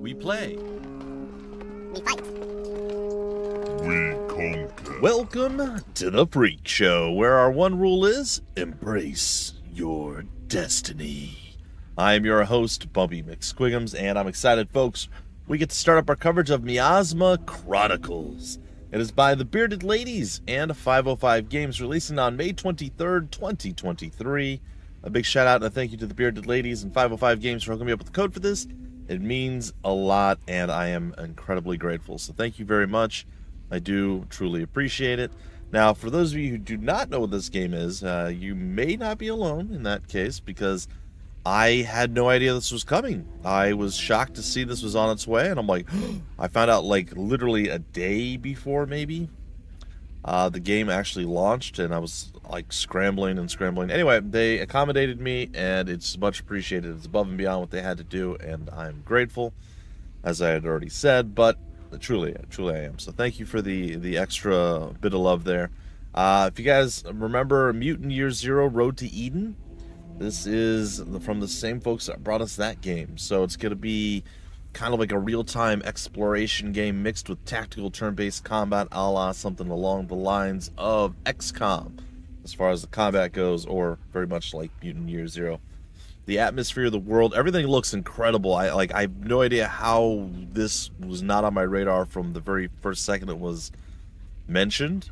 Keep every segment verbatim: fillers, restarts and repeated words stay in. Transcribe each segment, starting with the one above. We play. We fight. We conquer. Welcome to The Freak Show, where our one rule is embrace your destiny. I am your host, Bumpy McSquigums, and I'm excited, folks. We get to start up our coverage of Miasma Chronicles. It is by The Bearded Ladies and five oh five Games, releasing on May twenty-third, twenty twenty-three. A big shout out and a thank you to The Bearded Ladies and five oh five Games for hooking me up with the code for this. It means a lot, and I am incredibly grateful. So thank you very much. I do truly appreciate it. Now, for those of you who do not know what this game is, uh, you may not be alone in that case, because I had no idea this was coming. I was shocked to see this was on its way, and I'm like, I found out like literally a day before maybe uh, the game actually launched, and I was like scrambling and scrambling. Anyway, they accommodated me, and it's much appreciated. It's above and beyond what they had to do, and I'm grateful, as I had already said, but truly, truly I am. So thank you for the, the extra bit of love there. Uh, if you guys remember Mutant Year Zero: Road to Eden, this is from the same folks that brought us that game. So it's going to be kind of like a real-time exploration game mixed with tactical turn-based combat, a la something along the lines of X COM, as far as the combat goes, or very much like Mutant Year Zero. The atmosphere of the world, everything looks incredible. I like. I have no idea how this was not on my radar from the very first second it was mentioned.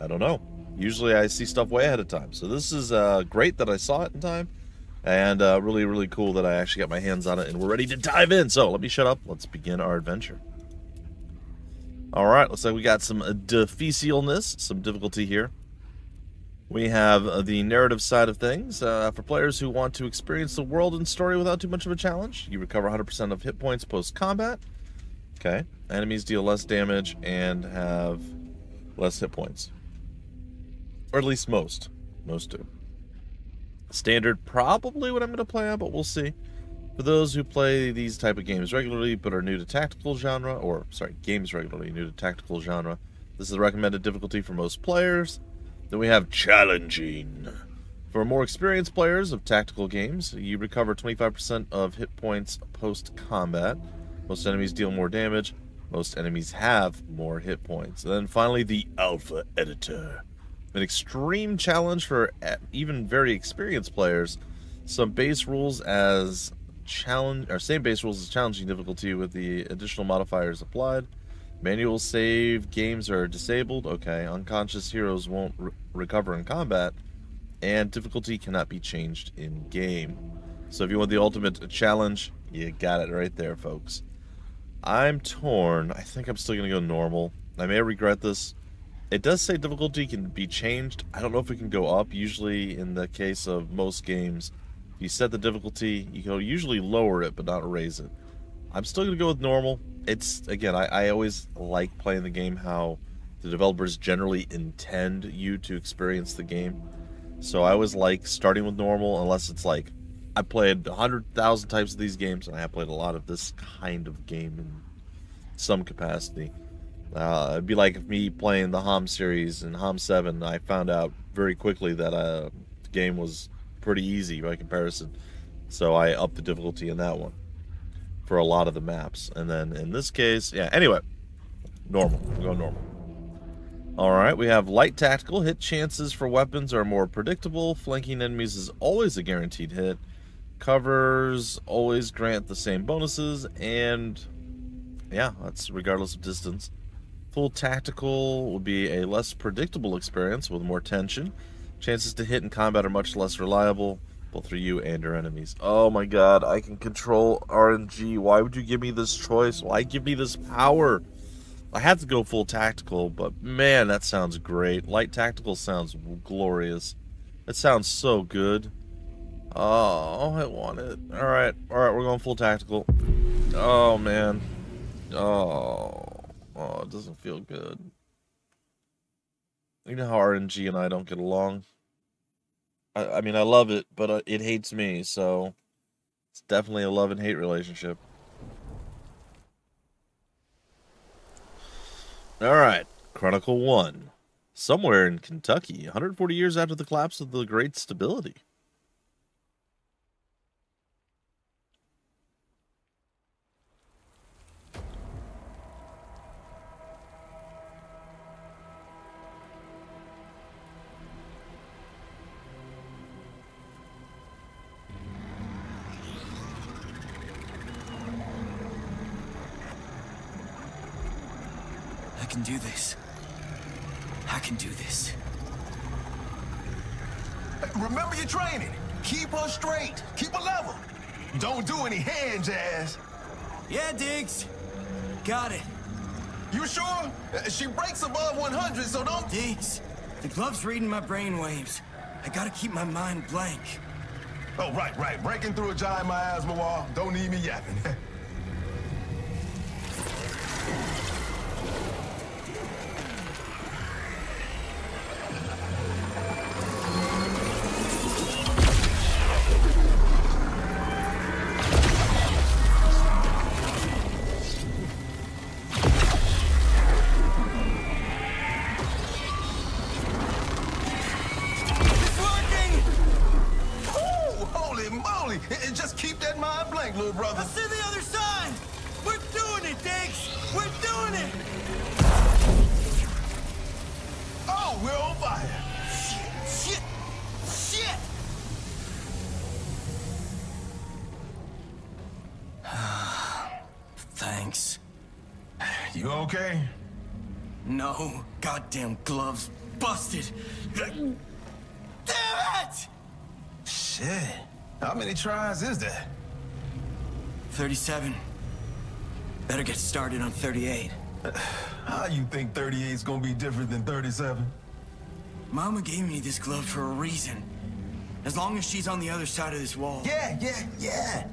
I don't know. Usually I see stuff way ahead of time. So this is uh, great that I saw it in time. And uh, really, really cool that I actually got my hands on it. And we're ready to dive in. So let me shut up. Let's begin our adventure. All right. Looks like we got some difficileness, some difficulty here. We have the narrative side of things. Uh, for players who want to experience the world and story without too much of a challenge, you recover one hundred percent of hit points post-combat. Okay. Enemies deal less damage and have less hit points. Or at least most. Most do. Standard, probably what I'm going to play on, but we'll see. For those who play these type of games regularly, but are new to tactical genre, or, sorry, games regularly, new to tactical genre, this is the recommended difficulty for most players. Then we have challenging. For more experienced players of tactical games, you recover twenty-five percent of hit points post-combat. Most enemies deal more damage. Most enemies have more hit points. And then finally, the Alpha Editor. An extreme challenge for even very experienced players. Some base rules as challenge, or same base rules as challenging difficulty with the additional modifiers applied. Manual save games are disabled. Okay, unconscious heroes won't re recover in combat, and difficulty cannot be changed in game. So if you want the ultimate challenge, you got it right there, folks. I'm torn. I think I'm still gonna go normal. I may regret this. It does say difficulty can be changed. I don't know if it can go up. Usually in the case of most games, if you set the difficulty, you can usually lower it but not raise it. I'm still going to go with normal. It's, again, I, I always like playing the game how the developers generally intend you to experience the game. So I always like starting with normal, unless it's like, I played one hundred thousand types of these games, and I have played a lot of this kind of game in some capacity. Uh, it'd be like me playing the H O M series and H O M seven. I found out very quickly that uh, the game was pretty easy by comparison, so I upped the difficulty in that one for a lot of the maps. And then in this case, yeah, anyway, normal. We'll go normal. Alright, we have light tactical. Hit chances for weapons are more predictable. Flanking enemies is always a guaranteed hit. Covers always grant the same bonuses, and yeah, that's regardless of distance. Full tactical will be a less predictable experience with more tension. Chances to hit in combat are much less reliable, both for you and your enemies. Oh my god, I can control R N G. Why would you give me this choice? Why give me this power? I have to go full tactical, but man, that sounds great. Light tactical sounds glorious. It sounds so good. Oh, I want it. Alright, alright, we're going full tactical. Oh man. Oh... Oh, it doesn't feel good. You know how R N G and I don't get along. I, I mean, I love it, but uh, it hates me, so it's definitely a love and hate relationship. Alright, Chronicle one. Somewhere in Kentucky, one hundred forty years after the collapse of the Great Stability. I can do this. I can do this. Remember your training. Keep her straight. Keep her level. Don't do any hand jazz. Yeah, Diggs. Got it. You sure? She breaks above one hundred, so don't... Diggs, the glove's reading my brain waves. I gotta keep my mind blank. Oh, right, right. Breaking through a giant miasma wall. Don't need me yapping. Damn gloves busted. Damn it! Shit. How many tries is that? thirty-seven. Better get started on thirty-eight. How you think thirty-eight's gonna be different than thirty-seven? Mama gave me this glove for a reason. As long as she's on the other side of this wall. Yeah, yeah, yeah.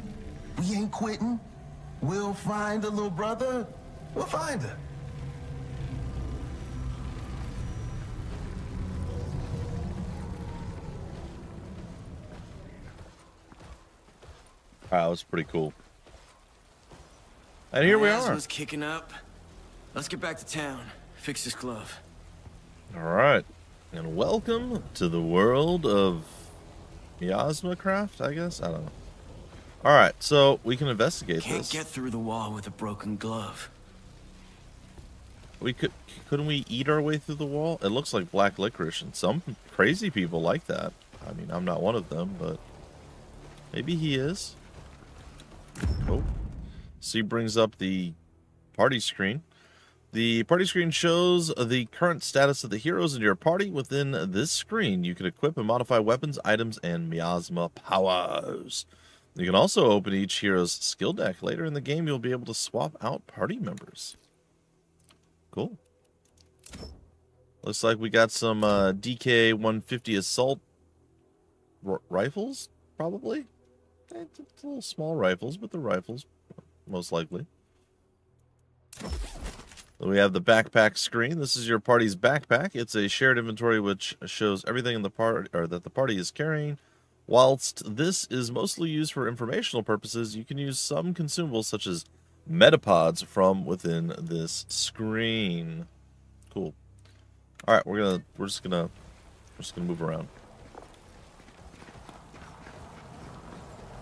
We ain't quitting. We'll find her, little brother. We'll find her. Wow, that was pretty cool. And here we are. Asthma's kicking up. Let's get back to town. Fix this glove. All right. And welcome to the world of Miasma Craft, I guess. I don't know. All right, so we can investigate Can't this. Can't get through the wall with a broken glove. We could couldn't we eat our way through the wall? It looks like black licorice, and some crazy people like that. I mean, I'm not one of them, but maybe he is. Oh, C brings up the party screen. The party screen shows the current status of the heroes in your party. Within this screen, you can equip and modify weapons, items, and miasma powers. You can also open each hero's skill deck. Later in the game, you'll be able to swap out party members. Cool. Looks like we got some uh, D K one fifty assault r rifles, probably. It's a little small rifles, but the rifles, most likely. We have the backpack screen. This is your party's backpack. It's a shared inventory which shows everything in the part or that the party is carrying. Whilst this is mostly used for informational purposes, you can use some consumables such as metapods from within this screen. Cool. All right, we're gonna we're just gonna we're just gonna move around.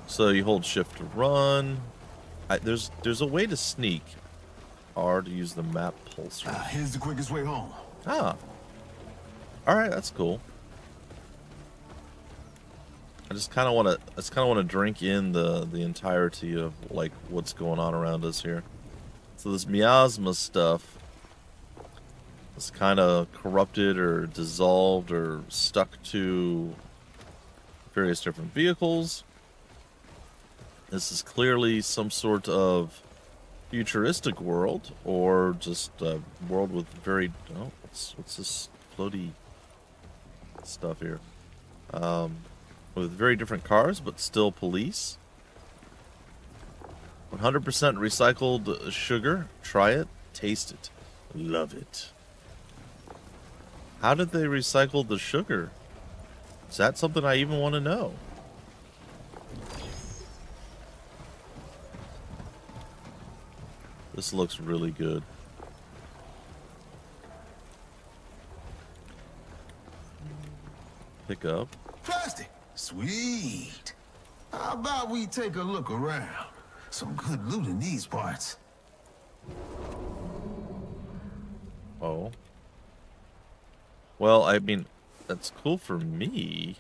So you hold shift to run. I, there's there's a way to sneak. R to use the map pulser. Ah, here's the quickest way home. Ah. All right, that's cool. I just kind of want to. I just kind of want to drink in the the entirety of like what's going on around us here. So this miasma stuff is kind of corrupted or dissolved or stuck to various different vehicles. This is clearly some sort of futuristic world, or just a world with very... Oh, what's, what's this floaty stuff here? Um, with very different cars, but still police. one hundred percent recycled sugar. Try it. Taste it. Love it. How did they recycle the sugar? Is that something I even want to know? This looks really good. Pick up. Plastic. Sweet. How about we take a look around? Some good loot in these parts. Oh. Well, I mean, that's cool for me.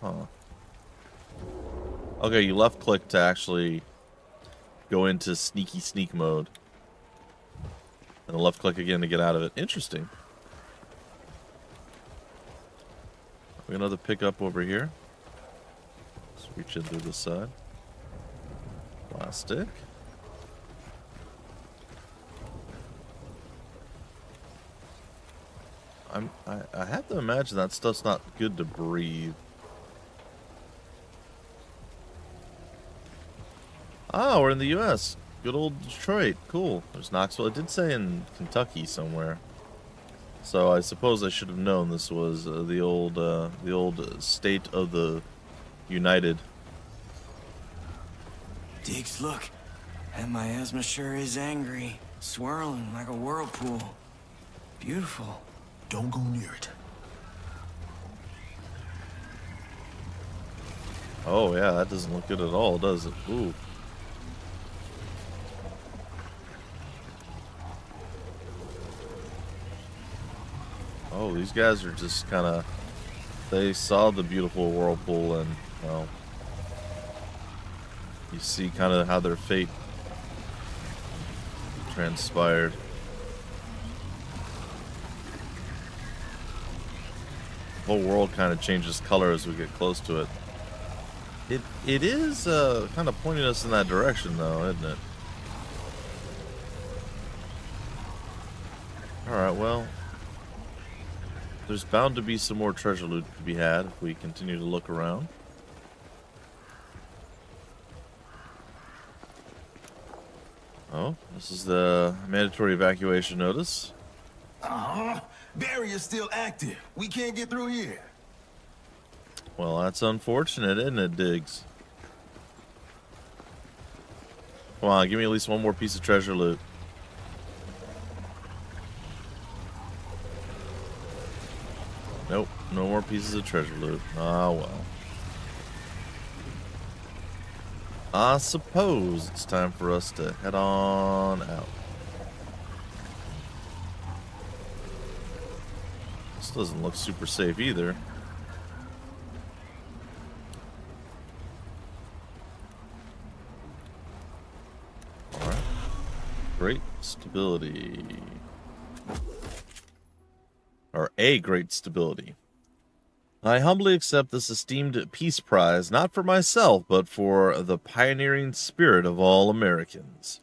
Huh. Okay, you left click to actually go into sneaky sneak mode. And left click again to get out of it. Interesting. We got another pickup over here. Let's reach in through this side. Plastic. I'm, I, I have to imagine that stuff's not good to breathe. Ah, we're in the U S Good old Detroit. Cool. There's Knoxville. It did say in Kentucky somewhere. So I suppose I should have known this was uh, the old uh, the old state of the United. Diggs, look. That miasma sure is angry. Swirling like a whirlpool. Beautiful. Don't go near it. Oh yeah, that doesn't look good at all, does it? Ooh. Oh, these guys are just kind of, they saw the beautiful whirlpool and, well, you see kind of how their fate transpired. The whole world kind of changes color as we get close to it. It it is uh, kind of pointing us in that direction, though, isn't it? All right, well, there's bound to be some more treasure loot to be had if we continue to look around. Oh, this is the mandatory evacuation notice. Uh-huh. Barrier's still active. We can't get through here. Well, that's unfortunate, isn't it, Diggs? Come on, give me at least one more piece of treasure loot. Nope, no more pieces of treasure loot. Ah, well. I suppose it's time for us to head on out. This doesn't look super safe either. Alright. Great stability. Or a great stability. I humbly accept this esteemed peace prize, not for myself, but for the pioneering spirit of all Americans.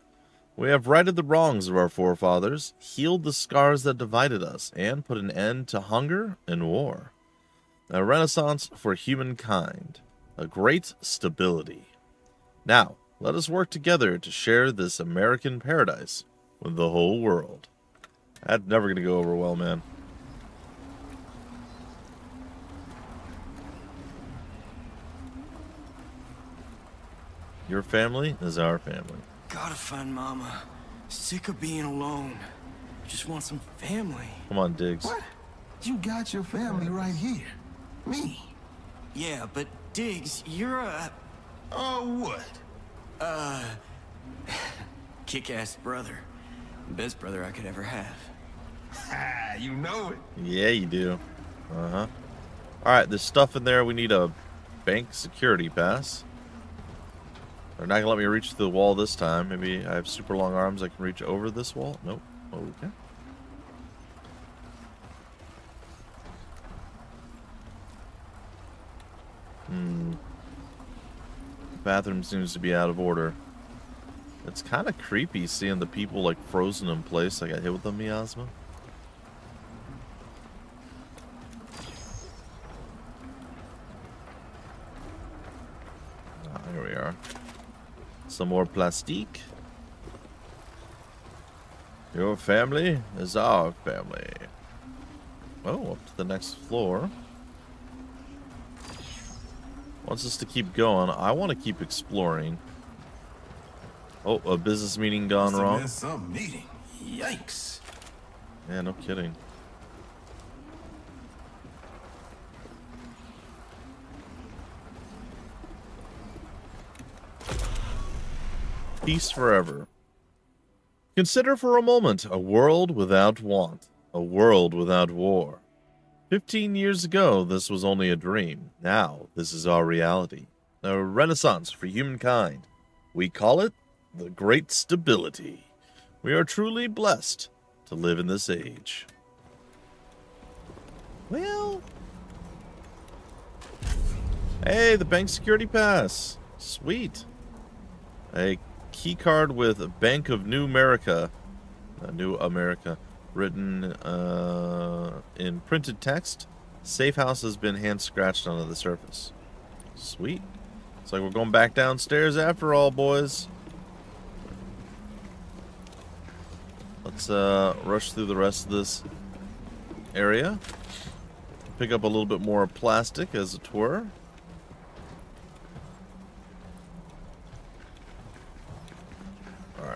We have righted the wrongs of our forefathers, healed the scars that divided us, and put an end to hunger and war. A renaissance for humankind. A great stability. Now, let us work together to share this American paradise with the whole world. That's never going to go over well, man. Your family is our family. Gotta find Mama. Sick of being alone. Just want some family. Come on, Diggs. What? You got your family right here. Me. Yeah, but Diggs, you're a... Oh, what? Uh... Kick-ass brother. Best brother I could ever have. Ha! You know it. Yeah, you do. Uh-huh. Alright, there's stuff in there. We need a bank security pass. They're not gonna let me reach the wall this time. Maybe I have super long arms. I can reach over this wall. Nope. Okay. Hmm. Bathroom seems to be out of order. It's kind of creepy seeing the people like frozen in place. I got hit with the miasma. Ah, here we are. Some more plastique. Your family is our family. Oh, up to the next floor. Wants us to keep going. I want to keep exploring. Oh, a business meeting gone wrong. Some meeting. Yikes. Yeah, no kidding. Peace forever. Consider for a moment a world without want, a world without war. Fifteen years ago, this was only a dream. Now, this is our reality. a renaissance for humankind. We call it the Great Stability. We are truly blessed to live in this age. Well... Hey, the bank security pass. Sweet. A key card with Bank of New America. Uh, New America. Written uh, in printed text. Safe house has been hand-scratched onto the surface. Sweet. It's like we're going back downstairs after all, boys. Let's uh, rush through the rest of this area. Pick up a little bit more plastic, as it were.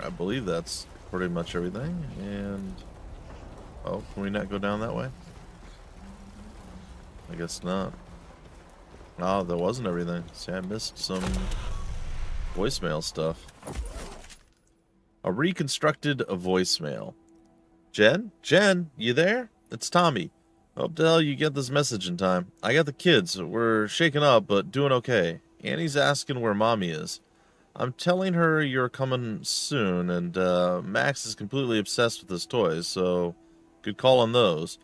I believe that's pretty much everything. And oh, can we not go down that way? I guess not. Oh, that wasn't everything. See, I missed some voicemail stuff. A reconstructed voicemail. Jen? Jen, you there? It's Tommy. Hope to hell you get this message in time. I got the kids. We're shaken up, but doing okay. Annie's asking where Mommy is. I'm telling her you're coming soon, and uh, Max is completely obsessed with his toys, so good call on those.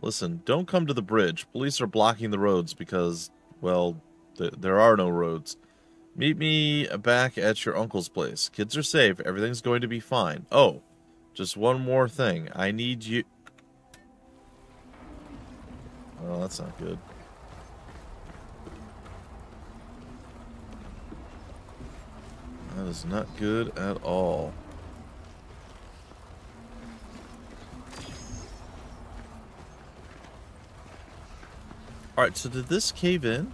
Listen, don't come to the bridge. Police are blocking the roads because, well, th there are no roads. Meet me back at your uncle's place. Kids are safe. Everything's going to be fine. Oh, just one more thing. I need you... Oh, that's not good. That is not good at all. Alright, so did this cave in?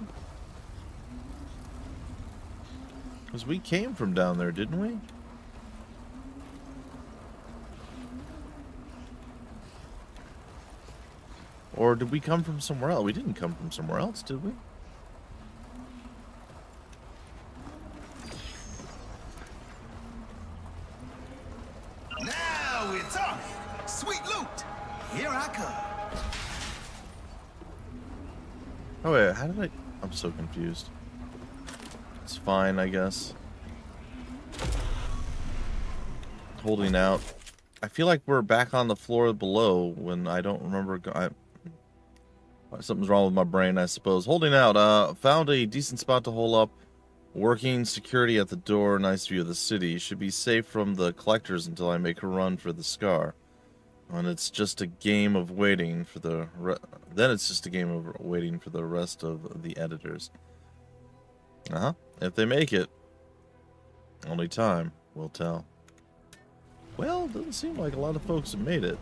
Because we came from down there, didn't we? Or did we come from somewhere else? We didn't come from somewhere else, did we? Oh wait, how did I... I'm so confused. It's fine, I guess. Holding out. I feel like we're back on the floor below when I don't remember... I... Something's wrong with my brain, I suppose. Holding out. Uh, found a decent spot to hole up. Working security at the door. Nice view of the city. Should be safe from the collectors until I make a run for the scar. And it's just a game of waiting for the... Re then it's just a game of waiting for the rest of the editors. Uh-huh. If they make it, only time will tell. Well, it doesn't seem like a lot of folks have made it.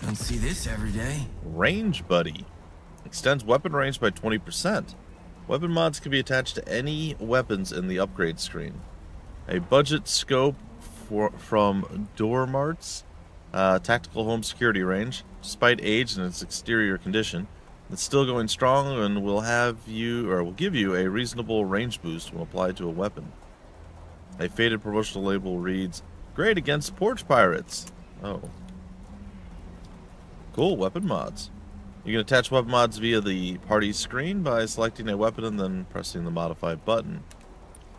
Don't see this every day. Range Buddy. Extends weapon range by twenty percent. Weapon mods can be attached to any weapons in the upgrade screen. A budget scope... For, from Dormart's uh, tactical home security range. Despite age and its exterior condition, it's still going strong and will have you, or will give you, a reasonable range boost when applied to a weapon. A faded promotional label reads, "Great against porch pirates." Oh, cool. Weapon mods. You can attach weapon mods via the party screen by selecting a weapon and then pressing the modify button.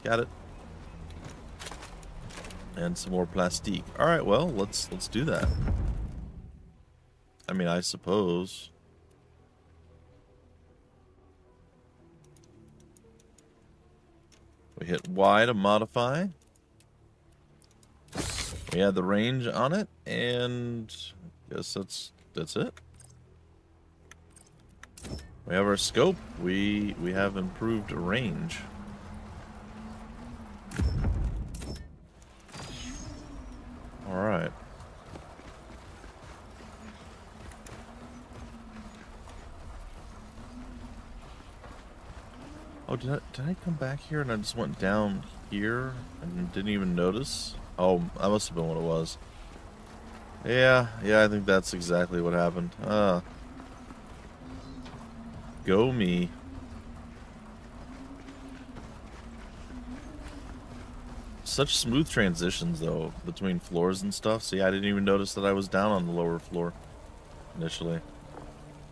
Got it. And some more plastique. All right, well, let's let's do that. I mean, I suppose. We hit Y to modify. We add the range on it, and I guess that's that's it. We have our scope. We we have improved range. All right. Oh, did I, did I come back here and I just went down here and didn't even notice? Oh, that must have been what it was. Yeah, yeah, I think that's exactly what happened. Uh, go me. Such smooth transitions, though, between floors and stuff. See, I didn't even notice that I was down on the lower floor initially.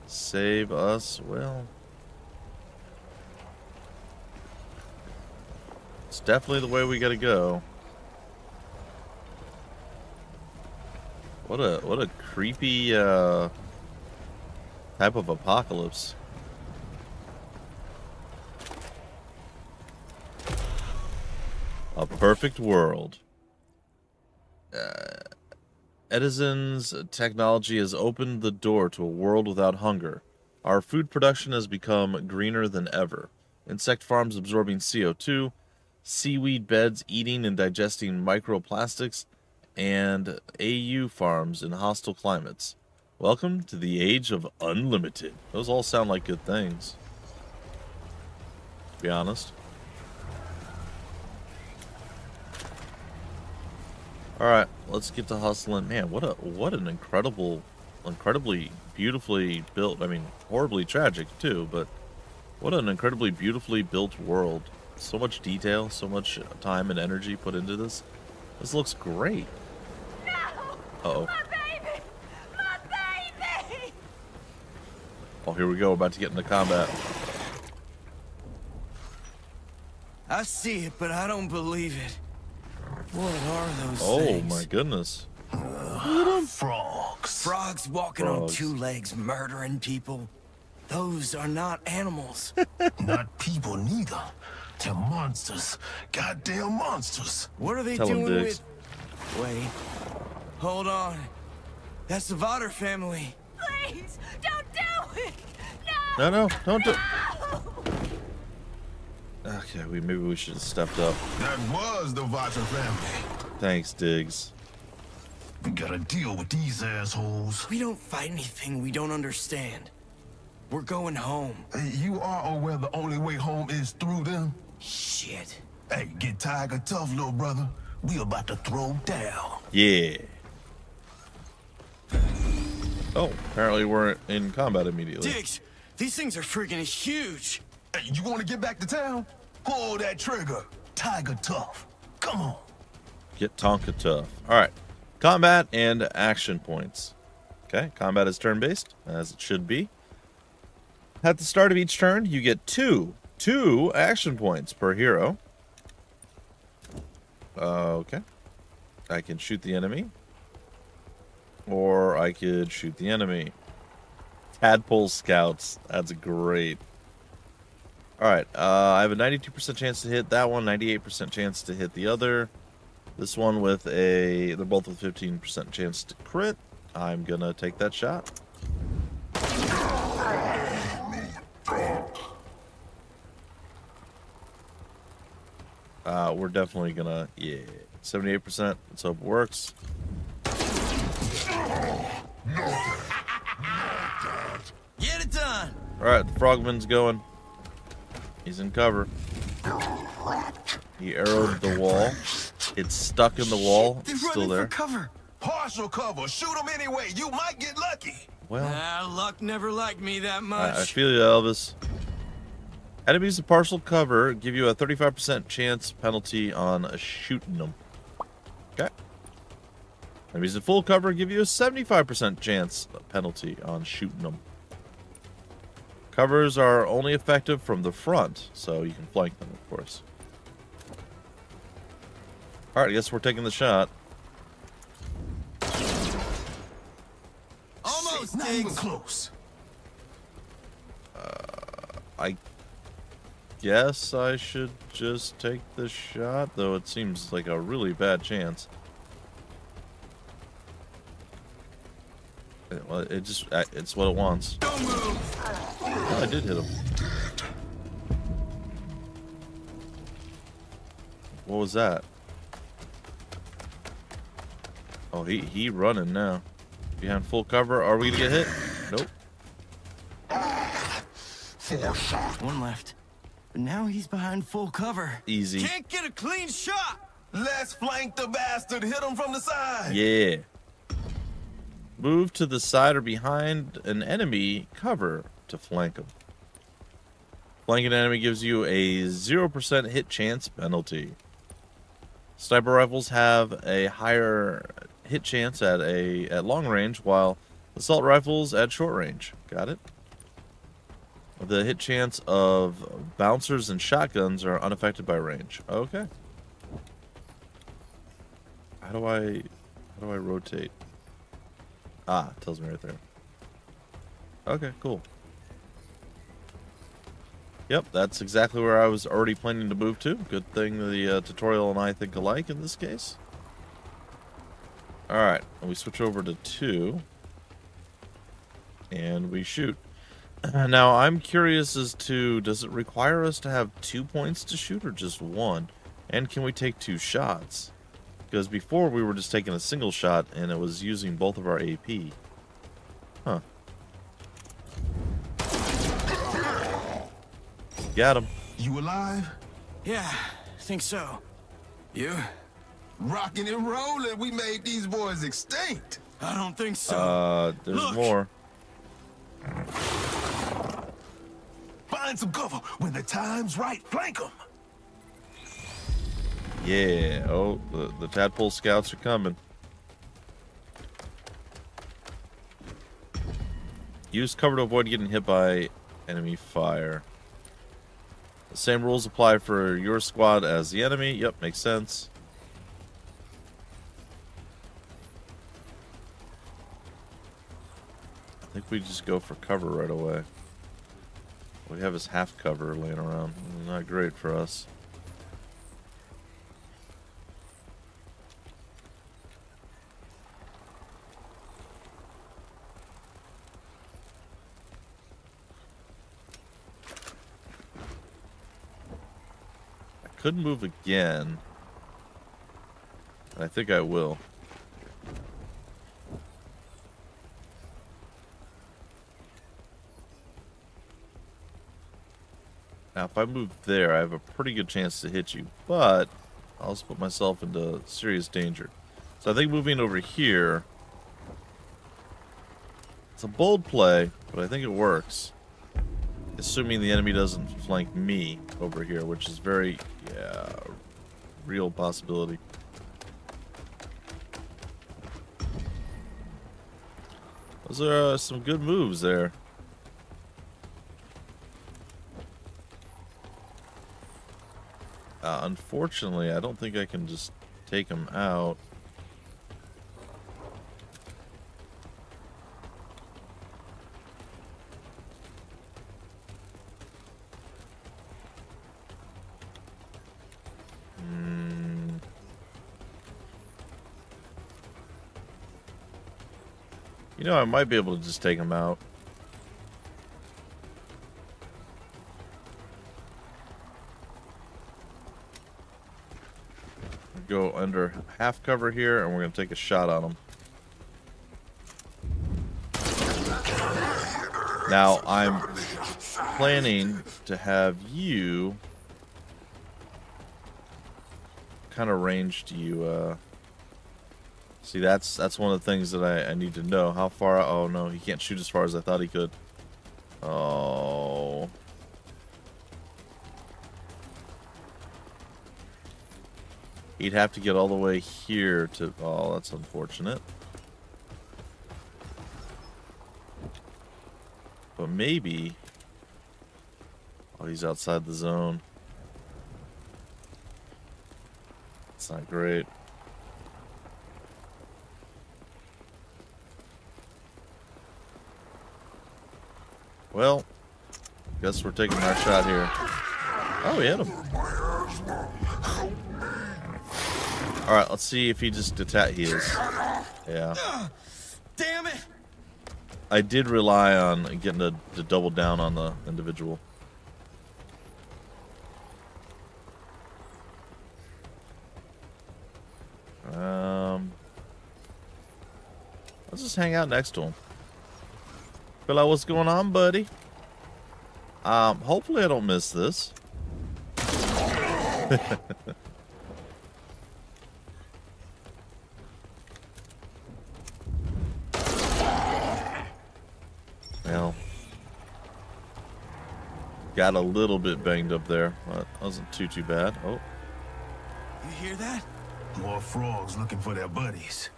Save us. Well, It's definitely the way we gotta go. What a what a creepy uh, type of apocalypse. A perfect world. Uh, Edison's technology has opened the door to a world without hunger. Our food production has become greener than ever. Insect farms absorbing C O two, seaweed beds eating and digesting microplastics, and A U farms in hostile climates. Welcome to the age of unlimited. Those all sound like good things, to be honest. All right, let's get to hustling. Man, what a what an incredible, incredibly beautifully built, I mean, horribly tragic too, but what an incredibly beautifully built world. So much detail, so much time and energy put into this. This looks great. No! Uh-oh. My baby! My baby! Oh, here we go, about to get into combat. I see it, but I don't believe it. What are those oh, things? Oh my goodness. Uh, frogs. Frogs walking frogs. on two legs, murdering people. Those are not animals. Not people neither. They're monsters. Goddamn monsters. What are they Tell doing with... Wait. Hold on. That's the Vodder family. Please, don't do it. No, no, no don't no. do Okay, we maybe we should have stepped up. That was the Vajra family. Thanks, Diggs. We gotta deal with these assholes. We don't fight anything we don't understand. We're going home. Hey, you are aware the only way home is through them? Shit. Hey, get tiger tough, little brother. We about to throw down. Yeah. Oh, apparently we're in combat immediately. Diggs, these things are freaking huge. Hey, you want to get back to town? Pull that trigger. Tiger tough. Come on. Get Tonka tough. All right. Combat and action points. Okay. Combat is turn-based, as it should be. At the start of each turn, you get two, two action points per hero. Uh, okay. I can shoot the enemy. Or I could shoot the enemy. Tadpole scouts. That's great. Alright, uh, I have a ninety-two percent chance to hit that one, ninety-eight percent chance to hit the other. This one with a... They're both with fifteen percent chance to crit. I'm gonna take that shot. Uh, we're definitely gonna... Yeah. seventy-eight percent. Let's hope it works. Get it done! Alright, the frogman's going. He's in cover. He arrowed the wall. It's stuck in the wall. Shit, it's still there. Cover. Partial cover. Shoot him anyway. You might get lucky. Well, nah, luck never liked me that much. I, I feel you, Elvis. Enemies in partial cover give you a thirty-five percent chance penalty on shooting them. Okay. Enemies in full cover give you a seventy-five percent chance penalty on shooting them. Covers are only effective from the front, so you can flank them, of course. All right, I guess we're taking the shot. Almost, not even close. Uh, I guess I should just take the shot, though it seems like a really bad chance. Well, it just—it's what it wants. Don't move. Oh, I did hit him. What was that? Oh, he—he he running now. Behind full cover. Are we gonna get hit? Nope. One left. But now he's behind full cover. Easy. Can't get a clean shot. Let's flank the bastard. Hit him from the side. Yeah. Move to the side or behind an enemy cover to flank them. Flanking an enemy gives you a zero percent hit chance penalty. Sniper rifles have a higher hit chance at a at long range, while assault rifles at short range. Got it? The hit chance of bouncers and shotguns are unaffected by range. Okay. How do I, how do I rotate? Ah, it tells me right there. Okay, cool. Yep, that's exactly where I was already planning to move to. Good thing the uh, tutorial and I think alike in this case. Alright, we switch over to two. And we shoot. Now, I'm curious as to, does it require us to have two points to shoot or just one? And can we take two shots? Because before we were just taking a single shot and it was using both of our A P. Huh. Got him. You alive? Yeah, I think so. You? Rocking and rolling. We made these boys extinct. I don't think so. Uh, there's Look. more. Find some cover when the time's right. Flank them. Yeah. Oh, the, the tadpole scouts are coming. Use cover to avoid getting hit by enemy fire. The same rules apply for your squad as the enemy. Yep, makes sense. I think we just go for cover right away. What we have is half cover laying around. Not great for us. I could move again. I think I will. Now, if I move there, I have a pretty good chance to hit you, but I'll also put myself into serious danger. So I think moving over here, it's a bold play, but I think it works. Assuming the enemy doesn't flank me over here, which is very, yeah, real possibility. Those are uh, some good moves there. Uh, unfortunately, I don't think I can just take him out. Mm. You know, I might be able to just take him out. Go under half cover here, and we're going to take a shot on him. Now, I'm planning to have you... What kind of range do you... Uh... See, that's that's one of the things that I, I need to know. How far... Oh, no, he can't shoot as far as I thought he could. Oh... He'd have to get all the way here to... Oh, that's unfortunate. But maybe... Oh, he's outside the zone. That's not great. Well, guess we're taking our shot here. Oh, we hit him. All right, let's see if he just detach. He is. Yeah. Damn it! I did rely on getting to, to double down on the individual. Um, let's just hang out next to him. Feel like, what's going on, buddy? Um, hopefully I don't miss this. Well, got a little bit banged up there, but wasn't too too bad. Oh, you hear that? More frogs looking for their buddies.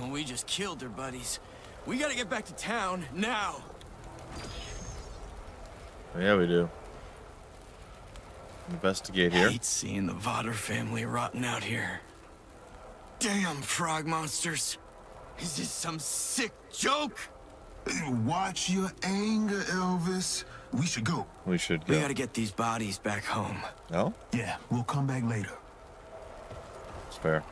Well, we just killed their buddies. We gotta get back to town now. Yeah, we do. Investigate here. I hate seeing the Vodder family rotting out here. Damn frog monsters. Is this some sick joke? Watch your anger, Elvis. We should go. We should go. We gotta get these bodies back home. No? Yeah, we'll come back later. It's fair.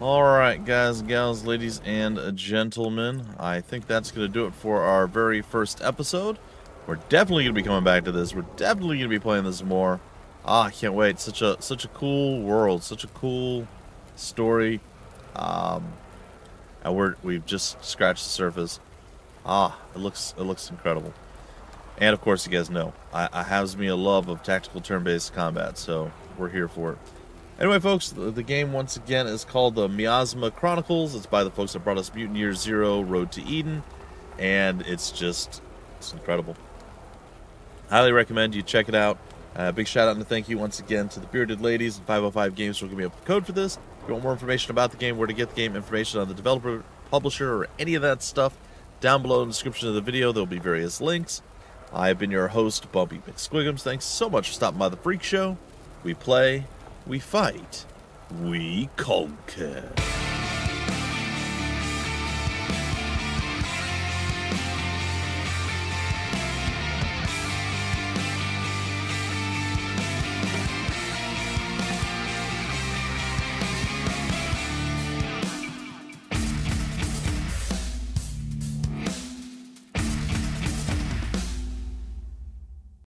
Alright, guys, gals, ladies, and gentlemen. I think that's gonna do it for our very first episode. We're definitely gonna be coming back to this. We're definitely gonna be playing this more. Ah, I can't wait. Such a such a cool world, such a cool story. Um And we're, we've just scratched the surface. Ah, it looks it looks incredible. And of course, you guys know, I, I has me a love of tactical turn-based combat, so we're here for it. Anyway, folks, the, the game once again is called the Miasma Chronicles. It's by the folks that brought us Mutant Year Zero: Road to Eden, and it's just it's incredible. Highly recommend you check it out. Uh, big shout out and thank you once again to the Bearded Ladies and five oh five Games for giving me a code for this. If you want more information about the game, where to get the game, information on the developer, publisher, or any of that stuff, down below in the description of the video, there'll be various links. I have been your host, Bumpy McSquigums. Thanks so much for stopping by The Freak Show. We play, we fight, we conquer.